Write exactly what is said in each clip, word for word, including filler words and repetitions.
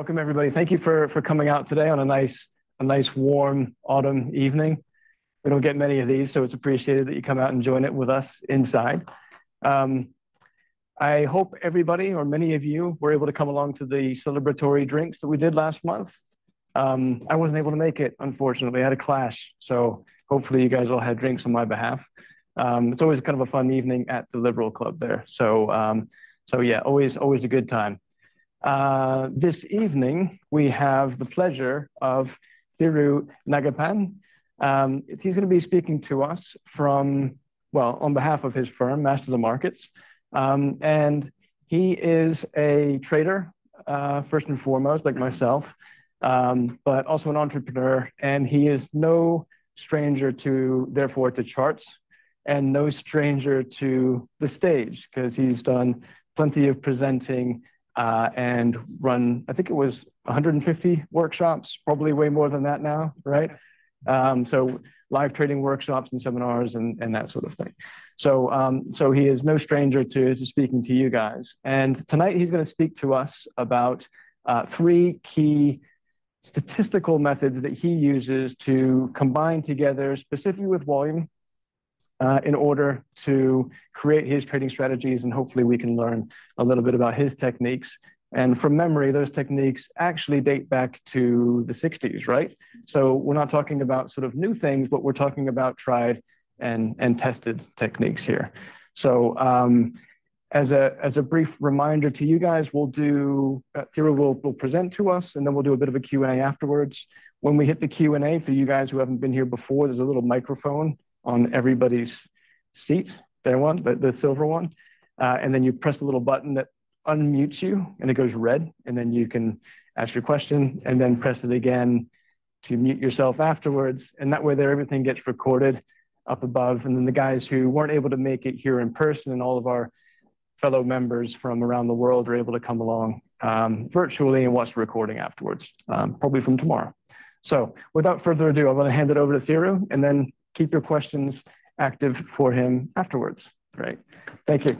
Welcome, everybody. Thank you for, for coming out today on a nice, a nice warm autumn evening. We don't get many of these, so it's appreciated that you come out and join it with us inside. Um, I hope everybody, or many of you, were able to come along to the celebratory drinks that we did last month. Um, I wasn't able to make it, unfortunately. I had a clash, so hopefully you guys all had drinks on my behalf. Um, it's always kind of a fun evening at the Liberal Club there. So, um, so yeah, always, always a good time. Uh, this evening, we have the pleasure of Thiru Nagapan. Um, he's going to be speaking to us from, well, on behalf of his firm, Master the Markets. Um, and he is a trader, uh, first and foremost, like myself, um, but also an entrepreneur. And he is no stranger to, therefore, to charts, and no stranger to the stage, because he's done plenty of presenting uh, and run, I think it was one hundred fifty workshops, probably way more than that now, right? Um, so live trading workshops and seminars and, and that sort of thing. So, um, so he is no stranger to, to speaking to you guys. And tonight he's going to speak to us about uh, three key statistical methods that he uses to combine together, specifically with volume, Uh, in order to create his trading strategies, and hopefully we can learn a little bit about his techniques. And from memory, those techniques actually date back to the sixties, right? So we're not talking about sort of new things, but we're talking about tried and, and tested techniques here. So um, as, a, as a brief reminder to you guys, we'll do, uh, Thiru will, will present to us, and then we'll do a bit of a Q and A afterwards. When we hit the Q and A, for you guys who haven't been here before, there's a little microphone on everybody's seat, their one, but the silver one. Uh, and then you press the little button that unmutes you, and it goes red. And then you can ask your question, and then press it again to mute yourself afterwards. And that way there, everything gets recorded up above. And then the guys who weren't able to make it here in person, and all of our fellow members from around the world, are able to come along um, virtually and watch the recording afterwards, um, probably from tomorrow. So without further ado, I'm going to hand it over to Thiru, and then keep your questions active for him afterwards. Great. Thank you.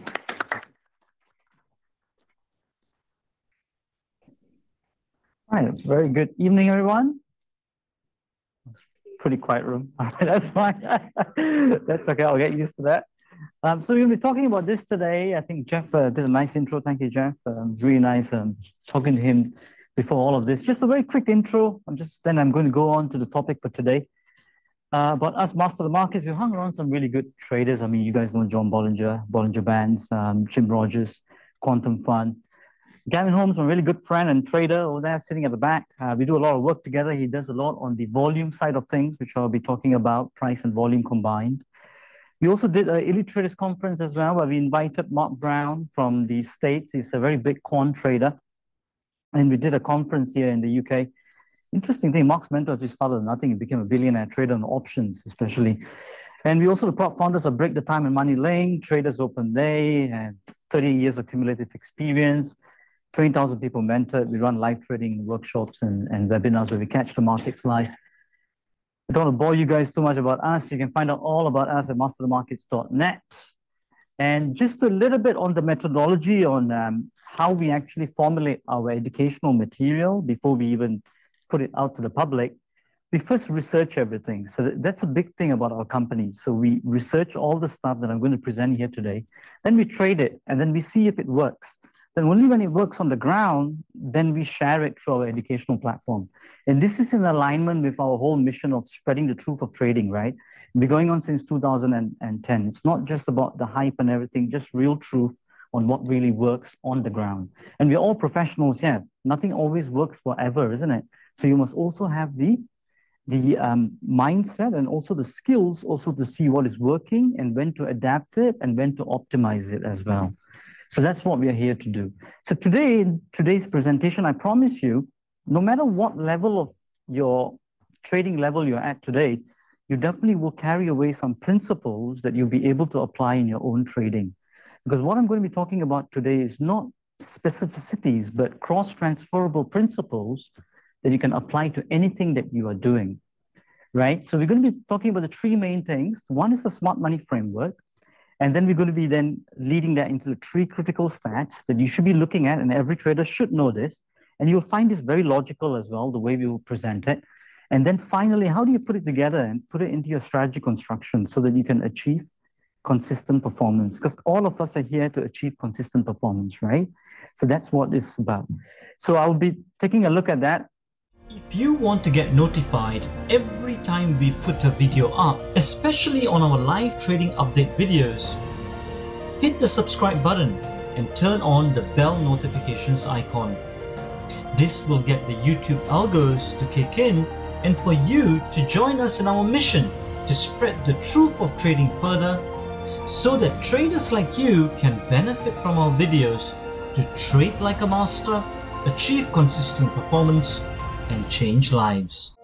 All right. Very good evening, everyone. Pretty quiet room. All right, that's fine. That's okay. I'll get used to that. Um, so we'll be talking about this today. I think Jeff uh, did a nice intro. Thank you, Jeff. Um, really nice um, talking to him before all of this. Just a very quick intro. I'm just then I'm going to go on to the topic for today. Uh, but us, Master the Markets, we've hung around some really good traders. I mean, you guys know John Bollinger, Bollinger Bands, um, Jim Rogers, Quantum Fund. Gavin Holmes, my really good friend and trader over there sitting at the back. Uh, we do a lot of work together. He does a lot on the volume side of things, which I'll be talking about, price and volume combined. We also did an Elite Traders Conference as well, where we invited Mark Brown from the States. He's a very big quant trader. And we did a conference here in the U K. Interesting thing, Mark's mentor just started nothing. He became a billionaire trader on options, especially. And we also, the founders of Break the Time and Money Lane, Traders Open Day, and thirty years of cumulative experience, twenty thousand people mentored. We run live trading workshops and, and webinars where we catch the markets live. I don't want to bore you guys too much about us. You can find out all about us at master the markets dot net. And just a little bit on the methodology on um, how we actually formulate our educational material before we even put it out to the public. We first research everything. So that's a big thing about our company. So we research all the stuff that I'm going to present here today. Then we trade it, and then we see if it works. Then only when it works on the ground, then we share it through our educational platform. And this is in alignment with our whole mission of spreading the truth of trading, right? We're going on since two thousand ten. It's not just about the hype and everything, just real truth on what really works on the ground. And we're all professionals, yeah. Nothing always works forever, isn't it? So you must also have the, the um, mindset and also the skills also to see what is working and when to adapt it and when to optimize it as well. So that's what we are here to do. So today, today's presentation, I promise you, no matter what level of your trading level you're at today, you definitely will carry away some principles that you'll be able to apply in your own trading. Because what I'm going to be talking about today is not specificities, but cross-transferable principles that you can apply to anything that you are doing, right? So we're going to be talking about the three main things. One is the smart money framework, and then we're going to be then leading that into the three critical stats that you should be looking at, and every trader should know this, And you'll find this very logical as well, the way we will present it. And then finally, how do you put it together and put it into your strategy construction so that you can achieve consistent performance? Because all of us are here to achieve consistent performance, right? So that's what it's about. So I'll be taking a look at that. If you want to get notified every time we put a video up, especially on our live trading update videos, hit the subscribe button and turn on the bell notifications icon. This will get the YouTube algos to kick in and for you to join us in our mission to spread the truth of trading further so that traders like you can benefit from our videos to trade like a master, achieve consistent performance, and change lives.